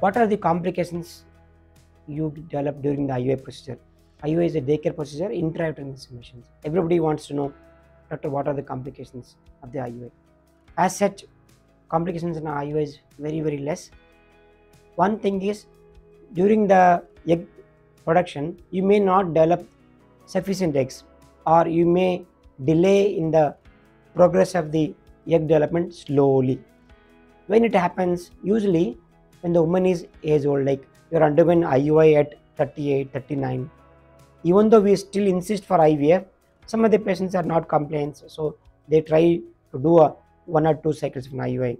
What are the complications you develop during the IUI procedure? IUI is a daycare procedure, intrauterine inseminations. Everybody wants to know, Doctor, what are the complications of the IUI? As such, complications in IUI is very less. One thing is, during the egg production, you may not develop sufficient eggs, or you may delay in the progress of the egg development slowly. When it happens, usually when the woman is age old, like you're undergoing IUI at 38, 39, even though we still insist for IVF, some of the patients are not compliant, so they try to do a 1 or 2 cycles of an IUI.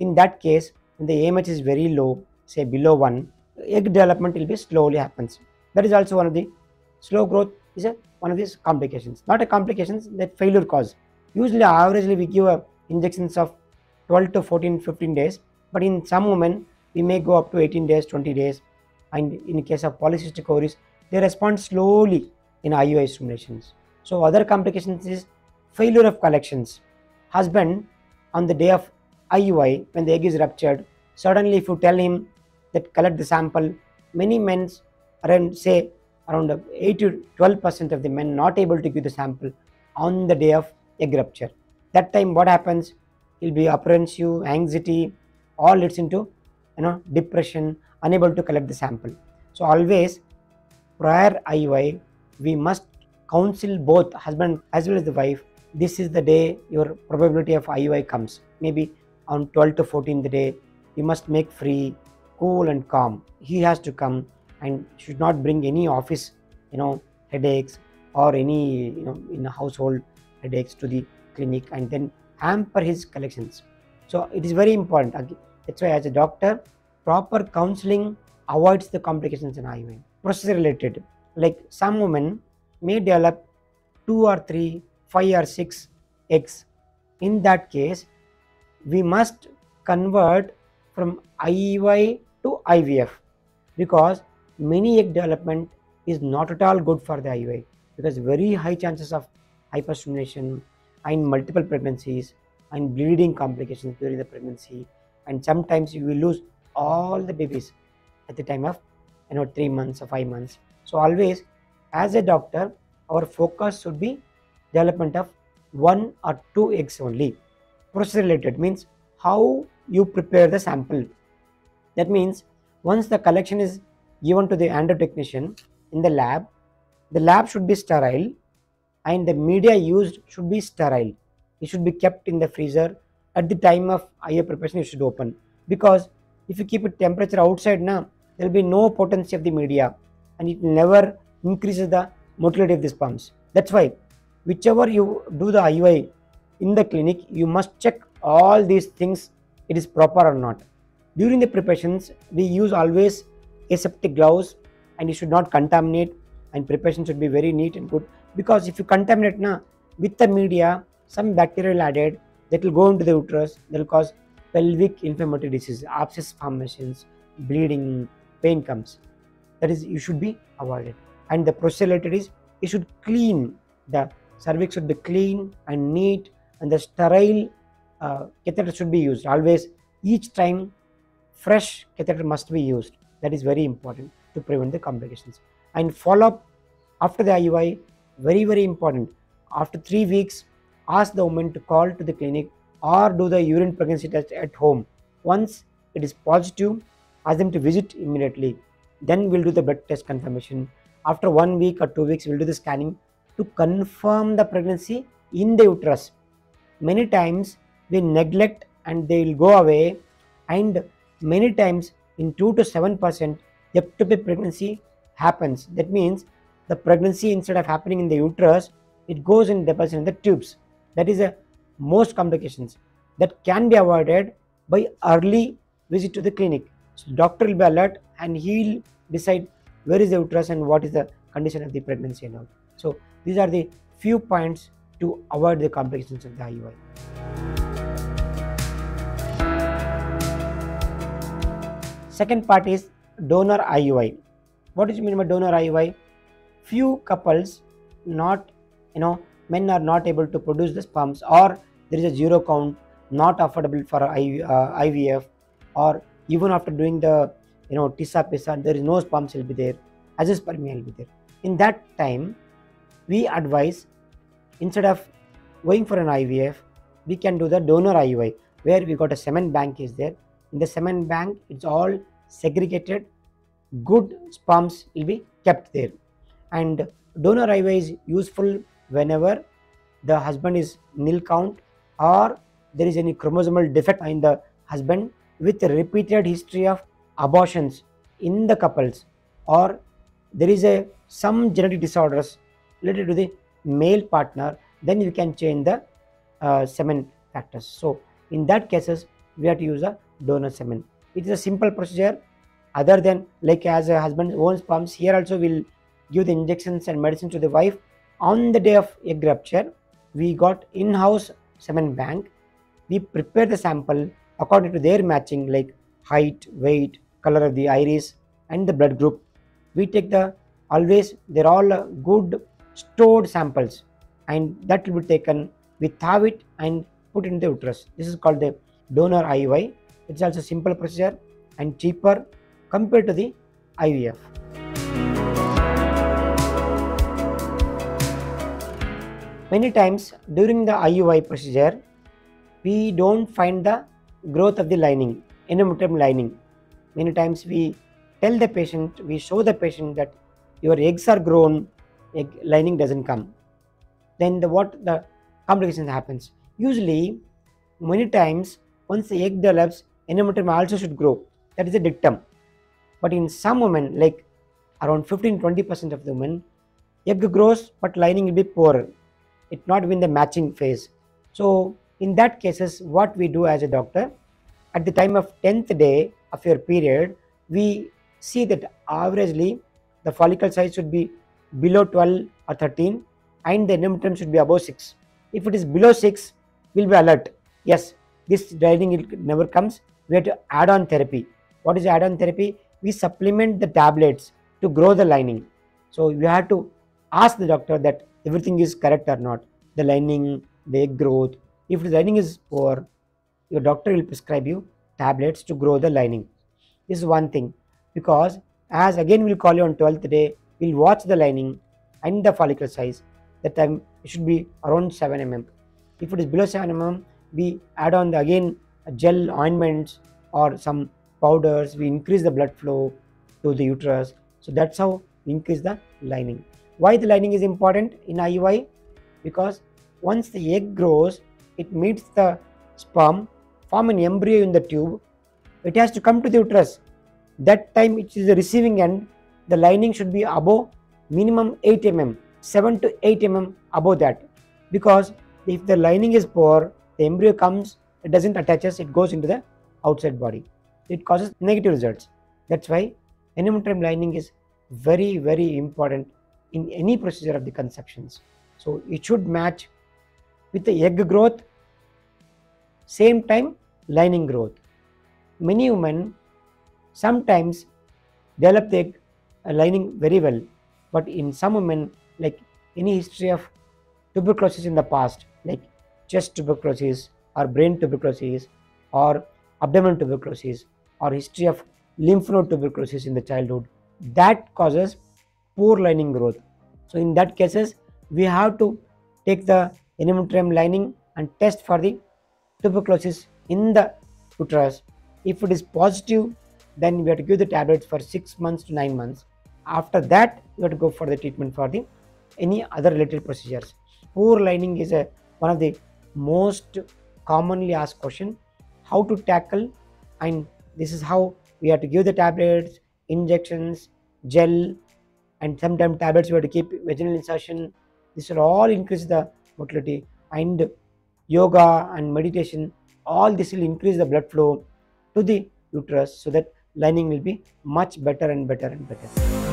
In that case, when the AMH is very low, say below 1, egg development will be slowly happens. That is also one of the slow growth is one of these complications. Not a complications, that failure cause. Usually, averagely we give injections of 12 to 14, 15 days, but in some women, we may go up to 18 days, 20 days, and in case of polycystic ovaries, they respond slowly in IUI stimulations. So other complications is failure of collections. Husband, on the day of IUI, when the egg is ruptured, suddenly if you tell him that collect the sample, many men, around say around 8 to 12% of the men not able to give the sample on the day of egg rupture. That time what happens, he'll be apprehensive, anxiety, all leads into depression, unable to collect the sample. So always prior IUI, we must counsel both husband as well as the wife. This is the day your probability of IUI comes. Maybe on 12 to 14 the day, you must make free, cool and calm. He has to come and should not bring any office, headaches or any, in a household headaches to the clinic and then hamper his collections. So it is very important. That's why as a doctor, proper counseling avoids the complications in IUI. Procedure related, like some women may develop 2 or 3, 5 or 6 eggs. In that case, we must convert from IUI to IVF because many egg development is not at all good for the IUI because very high chances of hyperstimulation and multiple pregnancies and bleeding complications during the pregnancy, and sometimes you will lose all the babies at the time of 3 months or 5 months. So always as a doctor, our focus should be development of 1 or 2 eggs only. Process related means how you prepare the sample. That means once the collection is given to the endo technician in the lab should be sterile and the media used should be sterile. It should be kept in the freezer. At the time of IUI preparation, you should open, because if you keep it temperature outside now, there will be no potency of the media and it never increases the motility of these pumps. That's why whichever you do the IUI in the clinic, you must check all these things, it is proper or not. During the preparations, we use always aseptic gloves and you should not contaminate, and preparation should be very neat and good, because if you contaminate now with the media, some bacteria added that will go into the uterus, that will cause pelvic inflammatory disease, abscess formations, bleeding, pain comes. That is, you should be avoided. And the procedure related is, you should clean, the cervix should be clean and neat, and the sterile catheter should be used. Always, each time, fresh catheter must be used. That is very important to prevent the complications. And follow up after the IUI, very important. After 3 weeks, ask the woman to call to the clinic or do the urine pregnancy test at home. Once it is positive, ask them to visit immediately. Then we'll do the blood test confirmation. After 1 week or 2 weeks, we'll do the scanning to confirm the pregnancy in the uterus. Many times we neglect and they will go away, and many times in 2 to 7% ectopic pregnancy happens. That means the pregnancy, instead of happening in the uterus, it goes in deposition in the tubes. That is the most complications that can be avoided by early visit to the clinic. So doctor will be alert and he'll decide where is the uterus and what is the condition of the pregnancy and all. So these are the few points to avoid the complications of the IUI. Second part is donor IUI. What do you mean by donor IUI? Few couples, not men are not able to produce the sperms, or there is a 0 count, not affordable for IVF, or even after doing the you know, TESA, PESA, there is no sperm cell be there, azoospermia will be there. In that time, we advise, instead of going for an IVF, we can do the donor IUI, where we got a semen bank is there. In the semen bank, it's all segregated, good sperms will be kept there. And donor IUI is useful whenever the husband is nil count or there is any chromosomal defect in the husband with a repeated history of abortions in the couples, or there is a some genetic disorders related to the male partner, then you can change the semen factors. So in that cases, we have to use a donor semen. It is a simple procedure. Other than like as a husband owns sperms, here also we will give the injections and medicine to the wife. On the day of egg rupture, we got in-house semen bank. We prepare the sample according to their matching, like height, weight, color of the iris and the blood group. We take the, always they're all good stored samples, and that will be taken, we thaw it and put in the uterus. This is called the donor IUI. It's also a simple procedure and cheaper compared to the IVF. Many times during the IUI procedure, we don't find the growth of the lining, endometrial lining. Many times we tell the patient, we show the patient that your eggs are grown, egg lining doesn't come. Then what the complications happens. Usually, many times once the egg develops, endometrium also should grow. That is a dictum. But in some women, like around 15–20% of the women, egg grows but lining will be poorer. It not been the matching phase. So in that cases, what we do as a doctor, at the time of 10th day of your period, we see that averagely the follicle size should be below 12 or 13 and the endometrium should be above 6. If it is below 6, we'll be alert. Yes, this lining never comes. We have to add on therapy. What is add on therapy? We supplement the tablets to grow the lining. So you have to ask the doctor that everything is correct or not, the lining, the egg growth. If the lining is poor, your doctor will prescribe you tablets to grow the lining. This is one thing, because as again we'll call you on 12th day, we'll watch the lining and the follicle size. That time it should be around 7 mm. If it is below 7 mm, we add on again gel ointments or some powders, we increase the blood flow to the uterus. So that's how we increase the lining. Why the lining is important in IUI? Because once the egg grows, it meets the sperm, form an embryo in the tube, it has to come to the uterus. That time it is the receiving end, the lining should be above minimum 8 mm, 7 to 8 mm above that. Because if the lining is poor, the embryo comes, it doesn't attach, it goes into the outside body. It causes negative results. That's why endometrium lining is very, very important in any procedure of the conceptions. So it should match with the egg growth, same time lining growth. Many women sometimes develop the egg lining very well, but in some women, like any history of tuberculosis in the past, like chest tuberculosis or brain tuberculosis or abdominal tuberculosis or history of lymph node tuberculosis in the childhood, that causes poor lining growth. So in that cases, we have to take the endometrium lining and test for the tuberculosis in the uterus. If it is positive, then we have to give the tablets for 6 months to 9 months. After that, you have to go for the treatment for the any other related procedures. Poor lining is one of the most commonly asked question, how to tackle, and this is how we have to give the tablets, injections, gel, and sometimes tablets we have to keep vaginal insertion. This will all increase the motility, and yoga and meditation, all this will increase the blood flow to the uterus so that lining will be much better and better and better.